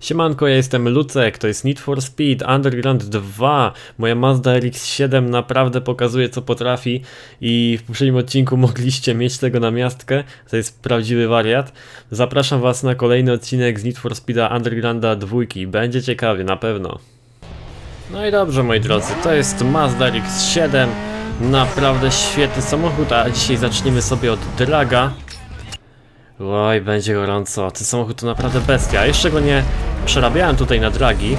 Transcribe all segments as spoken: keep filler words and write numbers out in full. Siemanko, ja jestem Lucek, to jest Need for Speed Underground dwa. Moja Mazda R X siedem naprawdę pokazuje, co potrafi i w poprzednim odcinku mogliście mieć tego na miastkę. To jest prawdziwy wariat. Zapraszam was na kolejny odcinek z Need for Speeda Undergrounda dwa. Będzie ciekawie, na pewno. No i dobrze, moi drodzy, to jest Mazda R X siedem. Naprawdę świetny samochód, a dzisiaj zaczniemy sobie od draga. Oj, będzie gorąco. Ten samochód to naprawdę bestia. Jeszcze go nie przerabiałem tutaj na dragi,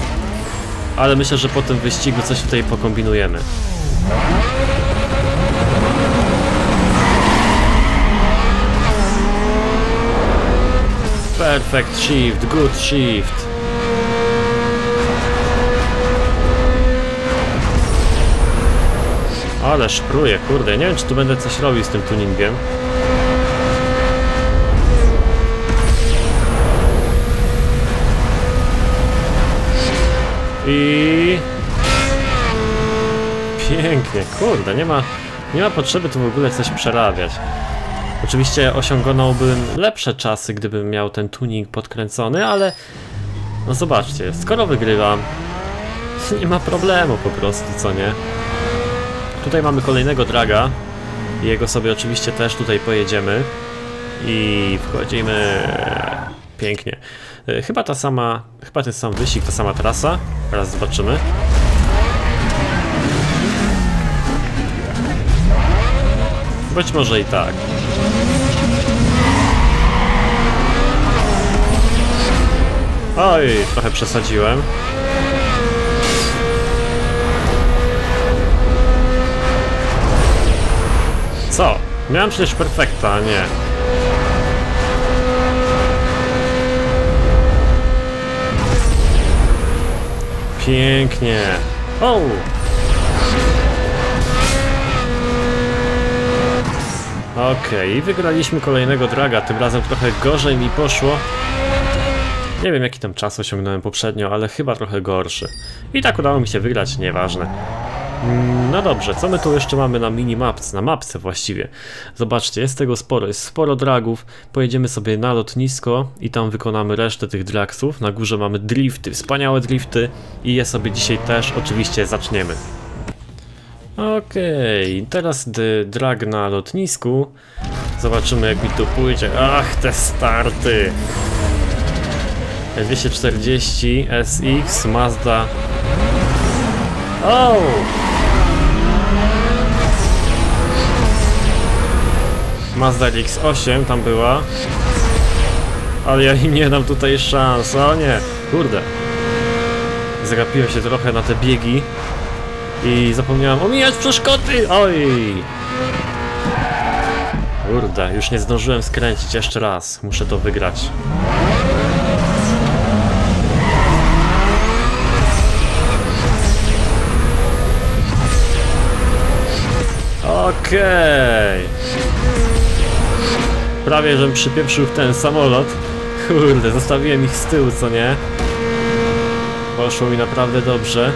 ale myślę, że po tym wyścigu coś tutaj pokombinujemy. Perfect shift, good shift. Ale szpruje, kurde. Nie wiem, czy tu będę coś robił z tym tuningiem. I pięknie, kurde, nie ma, nie ma potrzeby tu w ogóle coś przerabiać. Oczywiście osiągnąłbym lepsze czasy, gdybym miał ten tuning podkręcony, ale no zobaczcie, skoro wygrywam, nie ma problemu po prostu, co nie? Tutaj mamy kolejnego draga, jego sobie oczywiście też tutaj pojedziemy i wchodzimy. Pięknie. Chyba ta sama, chyba ten sam wyścig, ta sama trasa. Teraz zobaczymy. Być może i tak. Oj, trochę przesadziłem. Co? Miałem przecież perfekta, nie. Pięknie. O! Okej, okay, wygraliśmy kolejnego draga. Tym razem trochę gorzej mi poszło. Nie wiem, jaki tam czas osiągnąłem poprzednio, ale chyba trochę gorszy. I tak udało mi się wygrać, nieważne. No dobrze, co my tu jeszcze mamy na minimapce, na mapce właściwie? Zobaczcie, jest tego sporo, jest sporo dragów. Pojedziemy sobie na lotnisko i tam wykonamy resztę tych dragsów. Na górze mamy drifty, wspaniałe drifty i je sobie dzisiaj też oczywiście zaczniemy. Okej, okay, teraz drag na lotnisku. Zobaczymy, jak mi tu pójdzie. Ach, te starty! dwieście czterdzieści S X, Mazda. O! Mazda R X osiem tam była. Ale ja im nie dam tutaj szans. O nie, kurde. Zagapiłem się trochę na te biegi i zapomniałem omijać przeszkody. Oj! Kurde, już nie zdążyłem skręcić jeszcze raz. Muszę to wygrać. Okej. Prawie żem przypieprzył w ten samolot. Kurde, zostawiłem ich z tyłu, co nie? Poszło mi naprawdę dobrze.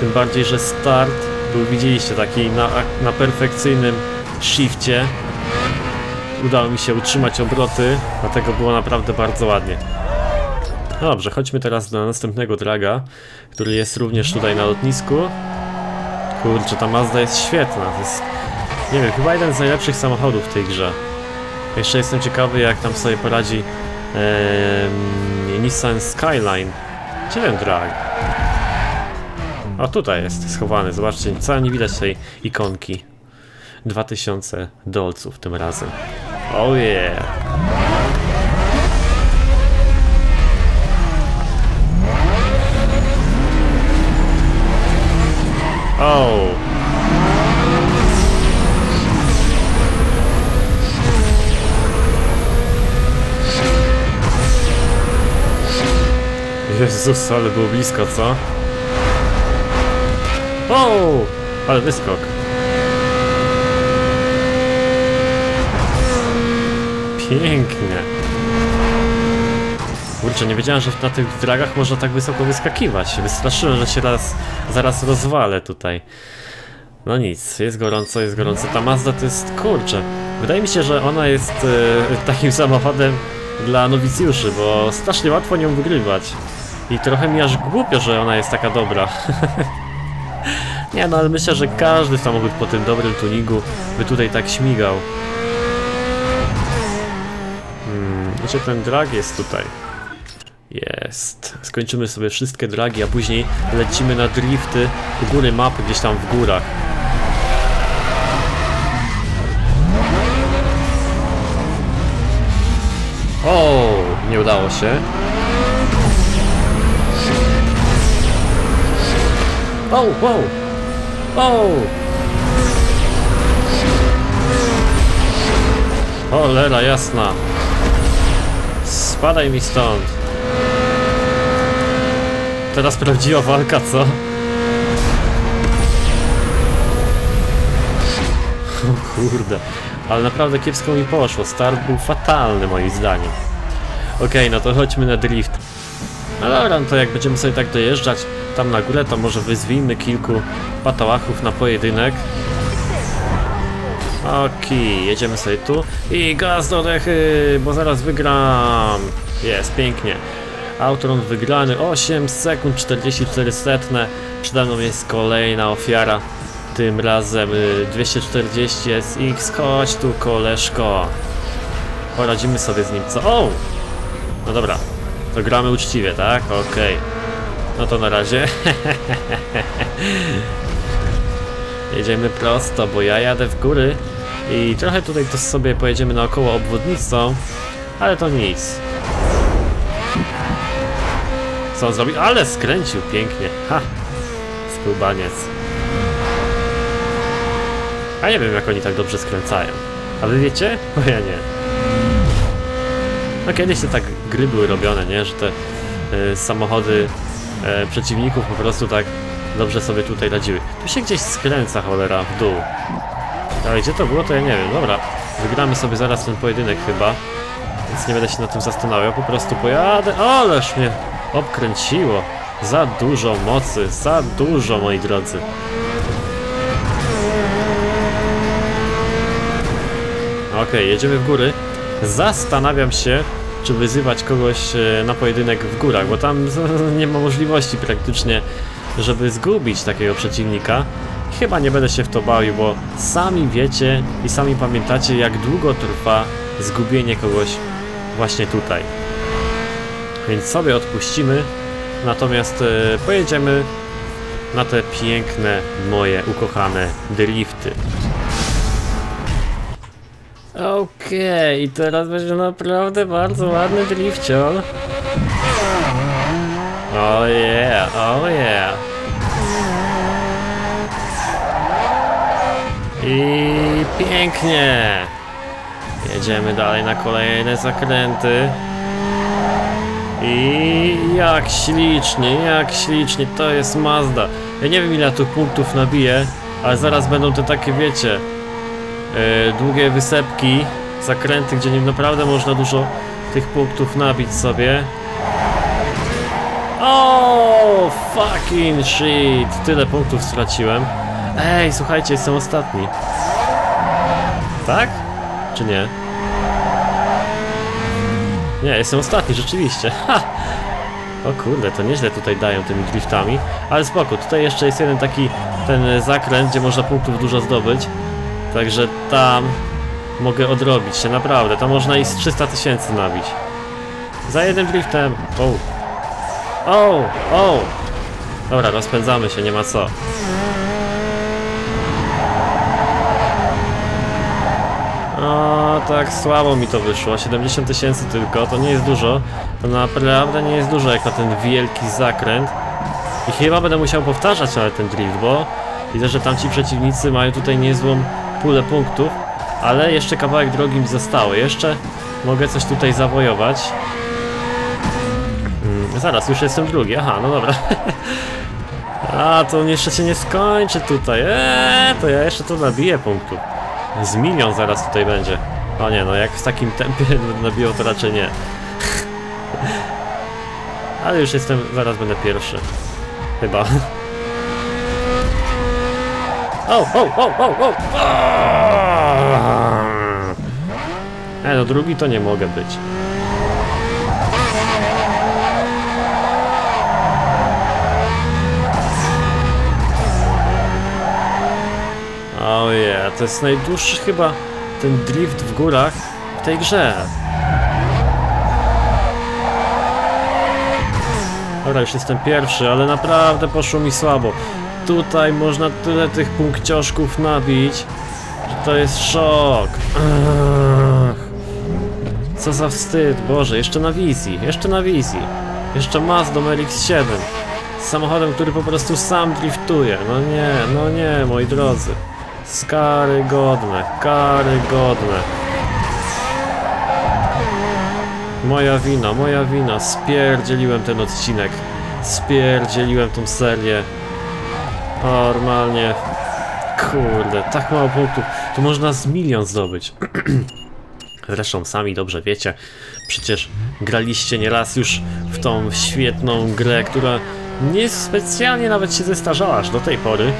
Tym bardziej, że start był, widzieliście, taki na, na perfekcyjnym shifcie. Udało mi się utrzymać obroty, dlatego było naprawdę bardzo ładnie. Dobrze, chodźmy teraz do następnego draga, który jest również tutaj na lotnisku. Kurczę, ta Mazda jest świetna, to jest, nie wiem, chyba jeden z najlepszych samochodów w tej grze. Jeszcze jestem ciekawy, jak tam sobie poradzi ee, Nissan Skyline. Gdzie ten drag? A tutaj jest schowany, zobaczcie, wcale nie widać tej ikonki. dwa tysiące dolców tym razem. Oh yeah! O! Jezus, ale było blisko, co? O! Ale wyskok. Pięknie. Kurczę, nie wiedziałem, że na tych dragach można tak wysoko wyskakiwać. Wystraszyłem, że się raz, zaraz rozwalę tutaj. No nic, jest gorąco, jest gorąco. Ta Mazda to jest, kurczę, wydaje mi się, że ona jest yy, takim samochodem dla nowicjuszy, bo strasznie łatwo nią wygrywać. I trochę mi aż głupio, że ona jest taka dobra. Nie no, ale myślę, że każdy samochód po tym dobrym tuningu by tutaj tak śmigał. Hmm, znaczy ten drag jest tutaj. Jest. Skończymy sobie wszystkie dragi, a później lecimy na drifty u góry mapy, gdzieś tam w górach. O, nie udało się. O, wow, o! Cholera jasna. Spadaj mi stąd. Teraz prawdziwa walka, co? O kurde. Ale naprawdę kiepsko mi poszło. Start był fatalny moim zdaniem. Okej, okay, no to chodźmy na drift. No dobra, no to jak będziemy sobie tak dojeżdżać tam na górę, to może wyzwijmy kilku patałachów na pojedynek. Okej, okay, jedziemy sobie tu. I gaz do dechy, bo zaraz wygram. Jest, pięknie. Outrun wygrany, osiem sekund czterdzieści cztery setne. Przede mną jest kolejna ofiara. Tym razem dwieście czterdzieści S X, chodź tu koleżko. Poradzimy sobie z nim, co? O! No dobra, to gramy uczciwie, tak? Okej. Okay. No to na razie. Jedziemy prosto, bo ja jadę w góry. I trochę tutaj to sobie pojedziemy naokoło obwodnicą. Ale to nic. Co on zrobił? Ale skręcił pięknie. Ha! Skubaniec. A nie wiem, jak oni tak dobrze skręcają. A wy wiecie? Bo ja nie. No kiedyś to tak gry były robione, nie? Że te y, samochody y, przeciwników po prostu tak dobrze sobie tutaj radziły. Tu się gdzieś skręca, cholera, w dół. Ale gdzie to było, to ja nie wiem. Dobra, wygramy sobie zaraz ten pojedynek chyba. Więc nie będę się nad tym zastanawiał. Po prostu pojadę. Ależ mnie obkręciło. Za dużo mocy. Za dużo, moi drodzy. Okej, okay, jedziemy w góry. Zastanawiam się, czy wyzywać kogoś na pojedynek w górach, bo tam nie ma możliwości praktycznie, żeby zgubić takiego przeciwnika. Chyba nie będę się w to bawił, bo sami wiecie i sami pamiętacie, jak długo trwa zgubienie kogoś właśnie tutaj. Więc sobie odpuścimy, natomiast pojedziemy na te piękne, moje ukochane drifty. Okej, okay, i teraz będzie naprawdę bardzo ładny drifciol. Oh yeah, oh yeah. I pięknie. Jedziemy dalej na kolejne zakręty. I jak ślicznie, jak ślicznie, to jest Mazda. Ja nie wiem, ile tu punktów nabiję, ale zaraz będą te takie, wiecie, Yy, długie wysepki, zakręty, gdzie nie naprawdę można dużo tych punktów nabić sobie. O, fucking shit! Tyle punktów straciłem. Ej, słuchajcie, jestem ostatni. Tak? Czy nie? Nie, jestem ostatni, rzeczywiście. Ha! O kurde, to nieźle tutaj dają tymi driftami. Ale spoko, tutaj jeszcze jest jeden taki, ten zakręt, gdzie można punktów dużo zdobyć. Także tam mogę odrobić się, naprawdę. Tam można i z trzysta tysięcy nabić. Za jednym driftem. O, o, o. Dobra, rozpędzamy się, nie ma co. O, tak słabo mi to wyszło. siedemdziesiąt tysięcy tylko, to nie jest dużo. To naprawdę nie jest dużo jak na ten wielki zakręt. I chyba będę musiał powtarzać nawet ten drift, bo widzę, że tamci przeciwnicy mają tutaj niezłą pulę punktów, ale jeszcze kawałek drogi mi zostało. Jeszcze mogę coś tutaj zawojować. Hmm, zaraz, już jestem drugi. Aha, no dobra. A, to on jeszcze się nie skończy tutaj. Eee, to ja jeszcze to nabiję punktów. Z milion zaraz tutaj będzie. O nie, no jak w takim tempie nabiło, to raczej nie. Ale już jestem, zaraz będę pierwszy. Chyba. O, o, o, o, o! E, no drugi to nie mogę być. To jest najdłuższy chyba ten drift w górach w tej grze. Dobra, już jestem pierwszy, ale naprawdę poszło mi słabo. Tutaj można tyle tych punkcioszków nabić, że to jest szok. Ach, co za wstyd, Boże, jeszcze na wizji, jeszcze na wizji. Jeszcze Mazda R X siedem. Z samochodem, który po prostu sam driftuje. No nie, no nie, moi drodzy. Karygodne, karygodne. Moja wina, moja wina. Spierdzieliłem ten odcinek. Spierdzieliłem tą serię. Normalnie. Kurde, tak mało punktów. Tu można z milion zdobyć. Zresztą sami dobrze wiecie. Przecież graliście nieraz już w tą świetną grę, która niespecjalnie nawet się zestarzała aż do tej pory.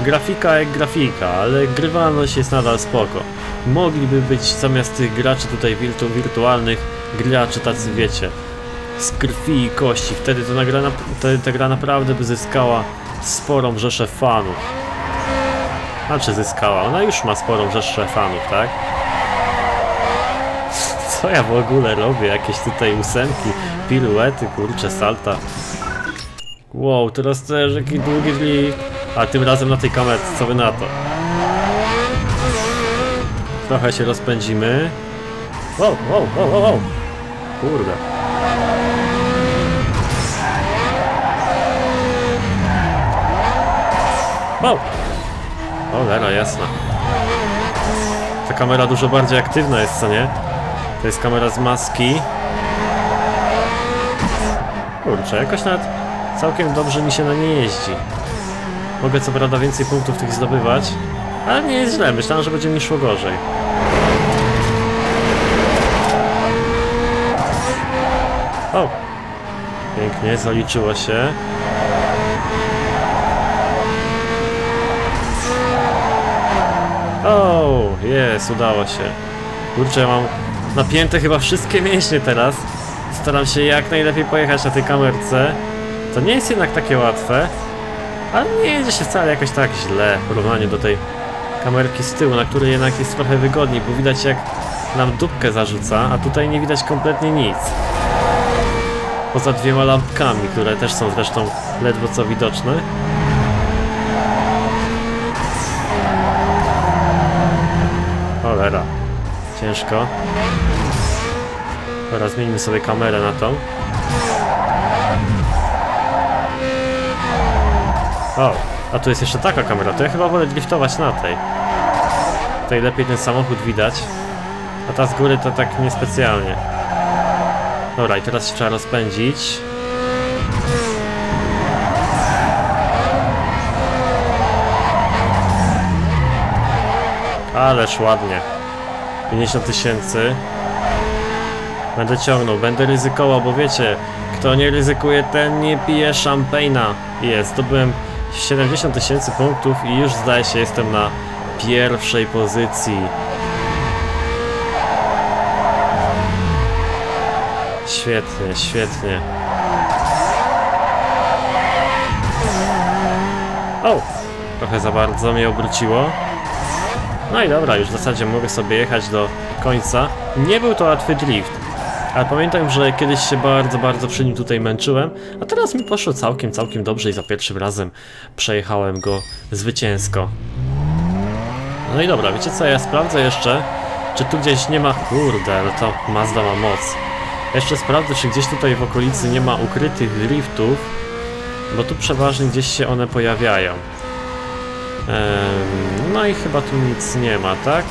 Grafika jak grafika, ale grywalność jest nadal spoko. Mogliby być zamiast tych graczy tutaj wirtu wirtualnych, graczy tacy, wiecie, z krwi i kości. Wtedy to nagra na, te, ta gra naprawdę by zyskała sporą rzeszę fanów. Znaczy zyskała, ona już ma sporą rzeszę fanów, tak? Co ja w ogóle robię? Jakieś tutaj ósemki, piruety, kurcze, salta. Wow, teraz też jaki długi drift. A tym razem na tej kamerce, co wy na to? Trochę się rozpędzimy. Wow, wow, wow, wow, wow. Kurde. Wow. Cholera jasna. Ta kamera dużo bardziej aktywna jest, co nie? To jest kamera z maski. Kurczę, jakoś nawet całkiem dobrze mi się na niej jeździ. Mogę co prawda więcej punktów tych zdobywać, ale nie jest źle, myślałem, że będzie mi szło gorzej. O! Pięknie, zaliczyło się. O! Jest, udało się. Kurczę, ja mam napięte chyba wszystkie mięśnie teraz. Staram się jak najlepiej pojechać na tej kamerce. To nie jest jednak takie łatwe. Ale nie jedzie się wcale jakoś tak źle w porównaniu do tej kamerki z tyłu, na której jednak jest trochę wygodniej, bo widać jak nam dupkę zarzuca, a tutaj nie widać kompletnie nic. Poza dwiema lampkami, które też są zresztą ledwo co widoczne. Cholera. Ciężko. Teraz zmienimy sobie kamerę na tą. O, a tu jest jeszcze taka kamera, to ja chyba wolę driftować na tej. Tutaj lepiej ten samochód widać. A ta z góry to tak niespecjalnie. Dobra, i teraz się trzeba rozpędzić. Ależ ładnie. pięćdziesiąt tysięcy. Będę ciągnął, będę ryzykował, bo wiecie, kto nie ryzykuje, ten nie pije szampejna. Jest, zdobyłem siedemdziesiąt tysięcy punktów i już zdaje się jestem na pierwszej pozycji. Świetnie, świetnie. O! Trochę za bardzo mnie obróciło. No i dobra, już w zasadzie mogę sobie jechać do końca. Nie był to łatwy drift. Ale pamiętam, że kiedyś się bardzo, bardzo przy nim tutaj męczyłem, a teraz mi poszło całkiem, całkiem dobrze i za pierwszym razem przejechałem go zwycięsko. No i dobra, wiecie co, ja sprawdzę jeszcze, czy tu gdzieś nie ma... Kurde, no to Mazda ma moc. Jeszcze sprawdzę, czy gdzieś tutaj w okolicy nie ma ukrytych driftów, bo tu przeważnie gdzieś się one pojawiają. Ehm, no i chyba tu nic nie ma, tak?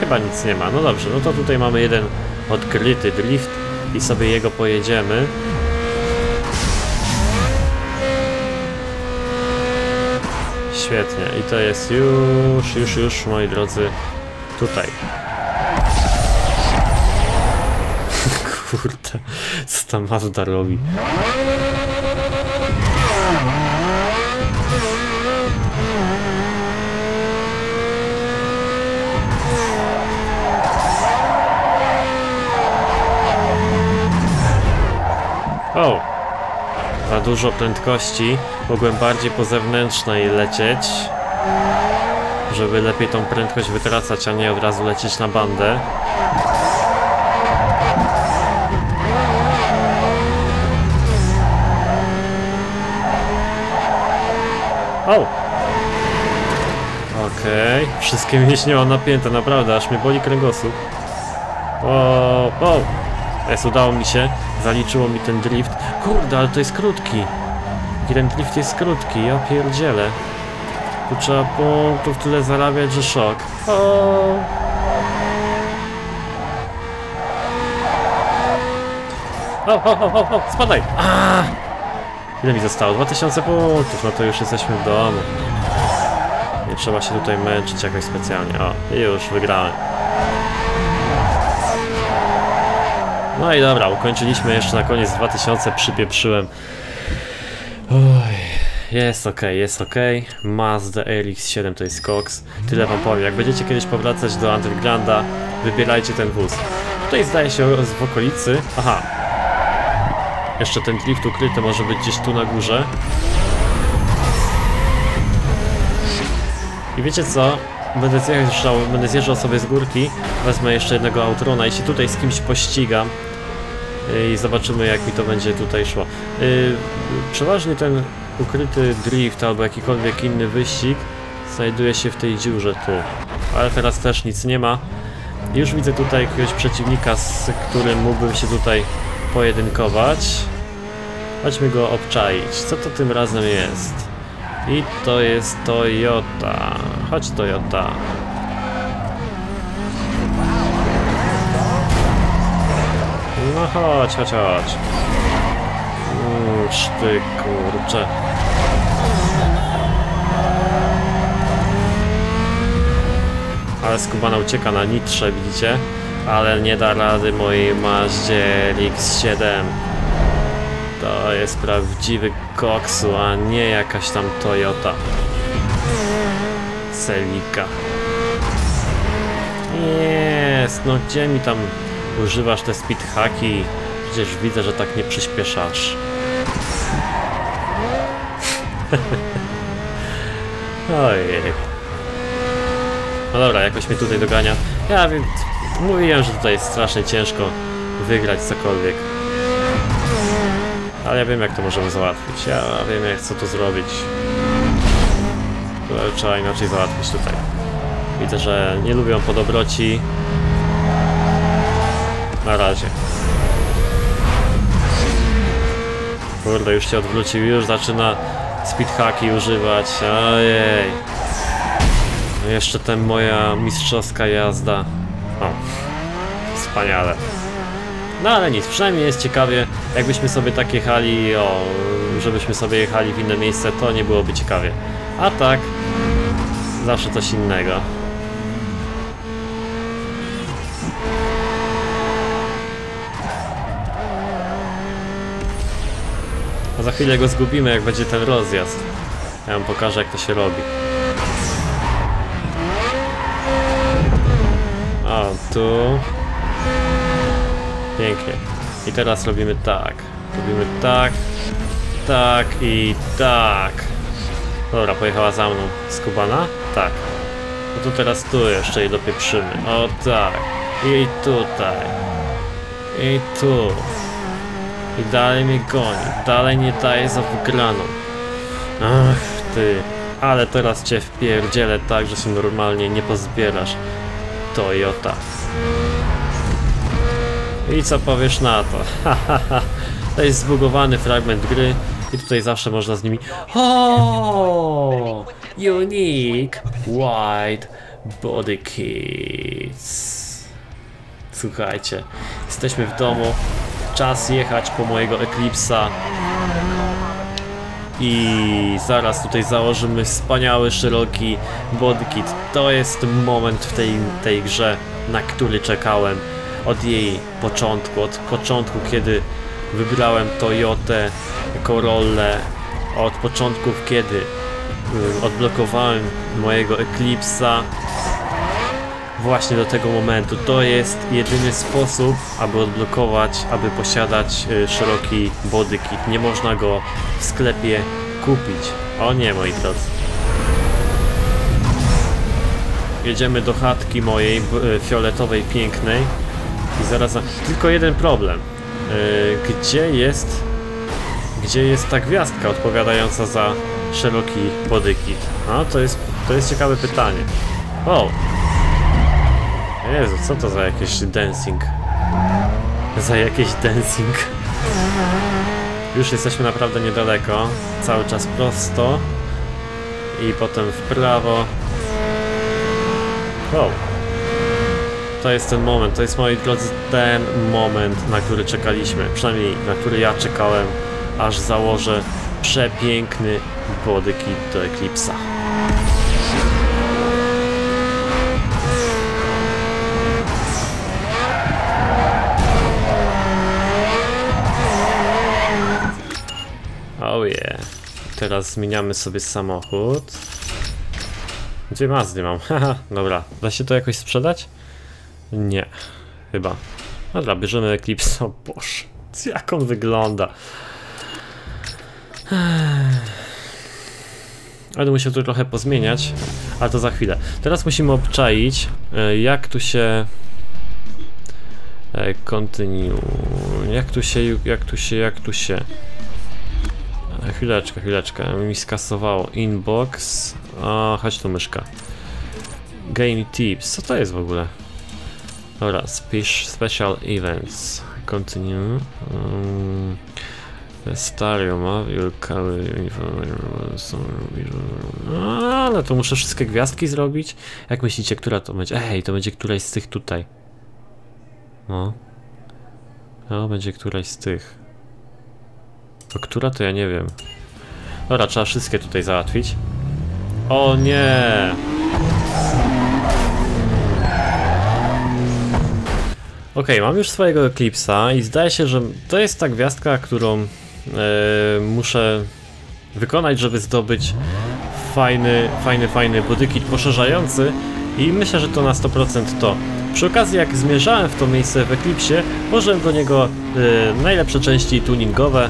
Chyba nic nie ma, no dobrze, no to tutaj mamy jeden odkryty drift i sobie jego pojedziemy. Świetnie, i to jest już, już, już, moi drodzy, tutaj. Kurde, co ta Mazda robi? O! za dużo prędkości. Mogłem bardziej po zewnętrznej lecieć, żeby lepiej tą prędkość wytracać, a nie od razu lecieć na bandę. O! Okej, okay. Wszystkie mięśnie mam napięte, naprawdę, aż mnie boli kręgosłup. O, o! Jest, udało mi się, zaliczyło mi ten drift. Kurde, ale to jest krótki. I ten drift jest krótki, ja pierdzielę. Tu trzeba punktów tyle zarabiać, że szok. O! O, o, o, o, spadaj! A! Ile mi zostało? dwa tysiące punktów, no to już jesteśmy w domu. Nie trzeba się tutaj męczyć jakoś specjalnie. O, już wygrałem. No i dobra, ukończyliśmy jeszcze na koniec dwa tysiące, przypieprzyłem. Oj. Jest ok, jest ok. Mazda R X siedem to jest koks. Tyle wam powiem, jak będziecie kiedyś powracać do Undergrounda, wybierajcie ten wóz. Tutaj zdaje się w okolicy. Aha. Jeszcze ten drift ukryty może być gdzieś tu na górze. I wiecie co? Będę zjeżdżał, będę zjeżdżał sobie z górki. Wezmę jeszcze jednego Outrona i się tutaj z kimś pościgam. I zobaczymy, jak mi to będzie tutaj szło. Yy, przeważnie ten ukryty drift albo jakikolwiek inny wyścig znajduje się w tej dziurze tu. Ale teraz też nic nie ma. Już widzę tutaj jakiegoś przeciwnika, z którym mógłbym się tutaj pojedynkować. Chodźmy go obczaić. Co to tym razem jest? I to jest Toyota. Chodź, Toyota. No chodź, chodź, chodź. Uż ty kurcze. Ale skubana ucieka na nitrze, widzicie? Ale nie da rady mojej Mazdzie R X siedem. To jest prawdziwy koksu, a nie jakaś tam Toyota Celica. Jest, no gdzie mi tam używasz te speedhacki? Przecież widzę, że tak nie przyspieszasz. Ojej. No dobra, jakoś mnie tutaj dogania. Ja więc mówiłem, że tutaj jest strasznie ciężko wygrać cokolwiek. Ale ja wiem, jak to możemy załatwić. Ja wiem, jak co tu zrobić. Trzeba inaczej załatwić tutaj. Widzę, że nie lubią po dobroci. Na razie. Kurde, już się odwrócił, już zaczyna speedhacki używać. Ojej. Jeszcze ta moja mistrzowska jazda. O, wspaniale. No ale nic, przynajmniej jest ciekawie. Jakbyśmy sobie tak jechali, o, żebyśmy sobie jechali w inne miejsce, to nie byłoby ciekawie. A tak, zawsze coś innego. A za chwilę go zgubimy, jak będzie ten rozjazd. Ja wam pokażę, jak to się robi. A tu... Pięknie. I teraz robimy tak. Robimy tak, tak i tak. Dobra, pojechała za mną. Skubana? Tak. No to teraz tu jeszcze i dopieprzymy. O tak. I tutaj. I tu. I dalej mnie goni, dalej nie daje za wygraną. Ach ty, ale teraz cię wpierdzielę tak, że się normalnie nie pozbierasz. Toyota. I co powiesz na to? To jest zbugowany fragment gry i tutaj zawsze można z nimi... O! Unique White Body Kits. Słuchajcie, jesteśmy w domu. Czas jechać po mojego Eclipsa i zaraz tutaj założymy wspaniały, szeroki bodykit. To jest moment w tej, tej grze, na który czekałem od jej początku, od początku, kiedy wybrałem Toyotę Corollę, od początków, kiedy odblokowałem mojego Eclipsa. właśnie do tego momentu. To jest jedyny sposób, aby odblokować, aby posiadać szeroki body kit. Nie można go w sklepie kupić. O nie, moi drodzy. Jedziemy do chatki mojej fioletowej, pięknej. I zaraz... Tylko jeden problem. Gdzie jest... Gdzie jest ta gwiazdka odpowiadająca za szeroki body kit? A, to jest... To jest ciekawe pytanie. O! Jezu, co to za jakiś dancing? Za jakiś dancing. Już jesteśmy naprawdę niedaleko. Cały czas prosto. I potem w prawo. Wow. To jest ten moment, to jest, moi drodzy, ten moment, na który czekaliśmy. Przynajmniej na który ja czekałem, aż założę przepiękny body kit do Eclipse'a. Oh yeah. Teraz zmieniamy sobie samochód. Gdzie Mazdy mam? Haha, dobra. Da się to jakoś sprzedać? Nie, chyba. Dobra, bierzemy Eclipse. O Boże, jak on wygląda. Ale musiał tu trochę pozmieniać, ale to za chwilę. Teraz musimy obczaić, jak tu się... Continue... Jak tu się, jak tu się, jak tu się... Chwileczkę, chwileczkę, mi skasowało. Inbox. O, chodź tu, myszka. Game tips, co to jest w ogóle? Dobra, special events. Continue. Um, Stario ma. Ale to muszę wszystkie gwiazdki zrobić. Jak myślicie, która to będzie? Ej, to będzie któraś z tych tutaj. No. To będzie któraś z tych. To która? To ja nie wiem. Dobra, trzeba wszystkie tutaj załatwić. O nie! Okej, okay, mam już swojego Eclipse'a i zdaje się, że to jest ta gwiazdka, którą yy, muszę wykonać, żeby zdobyć fajny, fajny, fajny bodykit poszerzający i myślę, że to na sto procent to. Przy okazji, jak zmierzałem w to miejsce w Eclipse'ie, włożyłem do niego yy, najlepsze części tuningowe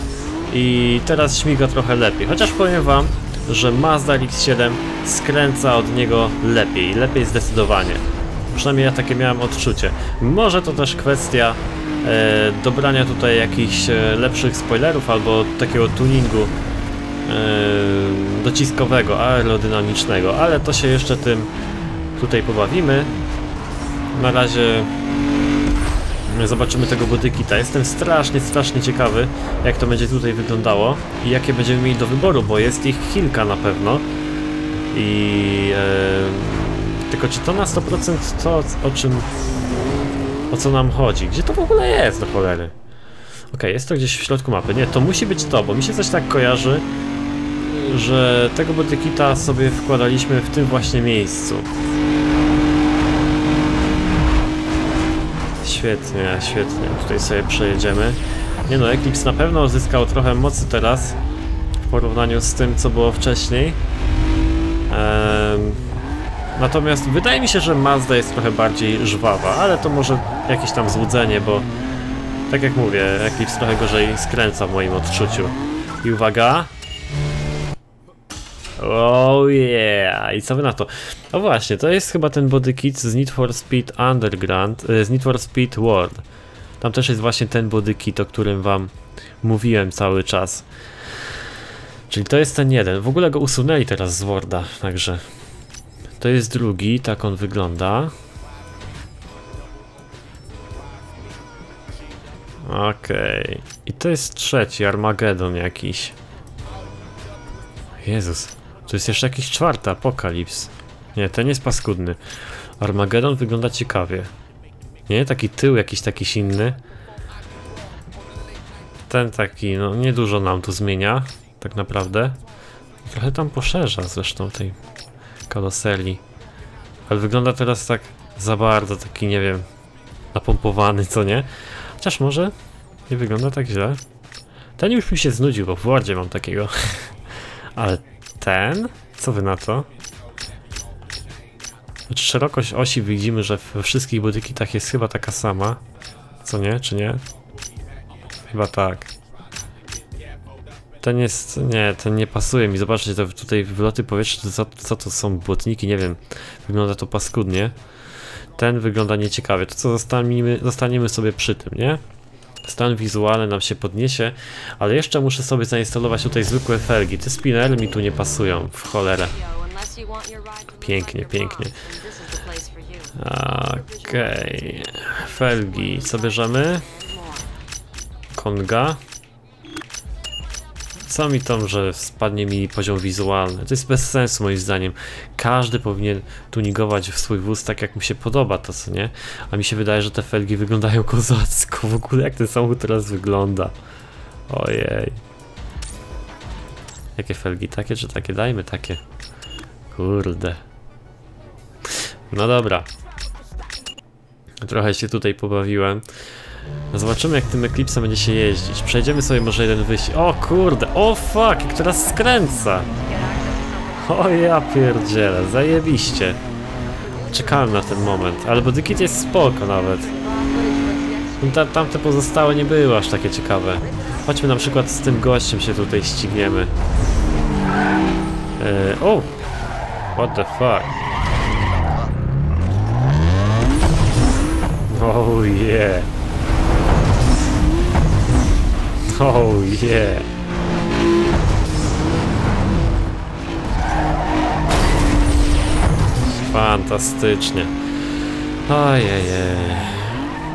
i teraz śmiga trochę lepiej, chociaż powiem wam, że Mazda R X siedem skręca od niego lepiej, lepiej zdecydowanie. Przynajmniej ja takie miałem odczucie. Może to też kwestia e, dobrania tutaj jakichś e, lepszych spoilerów albo takiego tuningu e, dociskowego, aerodynamicznego, ale to się jeszcze tym tutaj pobawimy. Na razie zobaczymy tego bodykita. Jestem strasznie, strasznie ciekawy, jak to będzie tutaj wyglądało i jakie będziemy mieli do wyboru, bo jest ich kilka na pewno. I... E, Tylko czy to na sto procent to, o czym... O co nam chodzi? Gdzie to w ogóle jest, do cholery? Ok, jest to gdzieś w środku mapy. Nie, to musi być to, bo mi się coś tak kojarzy, że tego bodykita sobie wkładaliśmy w tym właśnie miejscu. Świetnie, świetnie. Tutaj sobie przejedziemy. Nie no, Eclipse na pewno zyskał trochę mocy teraz, w porównaniu z tym, co było wcześniej. Ehm... Natomiast wydaje mi się, że Mazda jest trochę bardziej żwawa, ale to może jakieś tam złudzenie, bo tak jak mówię, Eclipse trochę gorzej skręca w moim odczuciu. I uwaga! Oh yeah! I co wy na to? No właśnie, to jest chyba ten body kit z Need for Speed Underground, z Need for Speed World. Tam też jest właśnie ten body kit, o którym wam mówiłem cały czas. Czyli to jest ten jeden. W ogóle go usunęli teraz z Worda, także... To jest drugi, tak on wygląda. Okej. Okay. I to jest trzeci, Armageddon jakiś. Jezus. To jest jeszcze jakiś czwarty, Apokalips. Nie, ten jest paskudny. Armageddon wygląda ciekawie. Nie, taki tył jakiś taki inny. Ten taki, no niedużo nam tu zmienia, tak naprawdę. Trochę tam poszerza zresztą tej... Kaloserii. Ale wygląda teraz tak za bardzo, taki nie wiem, napompowany, co nie? Chociaż może nie wygląda tak źle. Ten już mi się znudził, bo w Wordzie mam takiego. Ale ten? Co wy na to? szerokość osi widzimy, że we wszystkich bodykitach jest chyba taka sama. Co nie? Czy nie? Chyba tak. Ten jest... nie, ten nie pasuje mi. Zobaczcie, to tutaj wyloty powietrzne, co, co to są? Błotniki? Nie wiem. Wygląda to paskudnie. Ten wygląda nieciekawie. To co, zostaniemy, zostaniemy sobie przy tym, nie? Stan wizualny nam się podniesie, ale jeszcze muszę sobie zainstalować tutaj zwykłe felgi. Te spinery mi tu nie pasują, w cholerę. Pięknie, pięknie. Okej. Okay. Felgi, co bierzemy? Konga. Co mi tam, że spadnie mi poziom wizualny? To jest bez sensu moim zdaniem. Każdy powinien tunigować w swój wóz tak, jak mu się podoba to, co nie? A mi się wydaje, że te felgi wyglądają kozacko. W ogóle jak ten samochód teraz wygląda. Ojej. Jakie felgi? Takie czy takie? Dajmy takie. Kurde. No dobra. Trochę się tutaj pobawiłem. Zobaczymy, jak tym Eclipsem będzie się jeździć. Przejdziemy sobie może jeden wyścig. O kurde, o fuck, jak teraz skręca. O ja pierdzielę, zajebiście. Czekałem na ten moment, ale bodykit jest spoko nawet. Tam, tamte pozostałe nie były aż takie ciekawe. Chodźmy na przykład z tym gościem się tutaj ścigniemy. Eee, o! What the fuck? Oh yeah. Oh yeah. Fantastycznie. Ojej.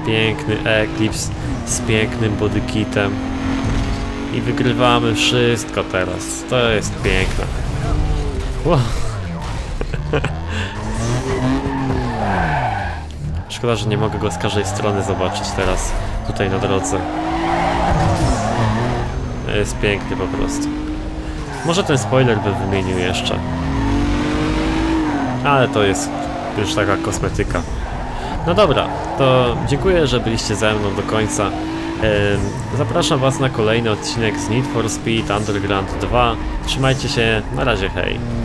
Piękny Eclipse z pięknym bodykitem. I wygrywamy wszystko teraz. To jest piękne. Wow. Szkoda, że nie mogę go z każdej strony zobaczyć teraz tutaj na drodze. Jest piękny po prostu. Może ten spoiler bym wymienił jeszcze. Ale to jest już taka kosmetyka. No dobra, to dziękuję, że byliście ze mną do końca. Zapraszam was na kolejny odcinek z Need for Speed Underground dwa. Trzymajcie się, na razie, hej.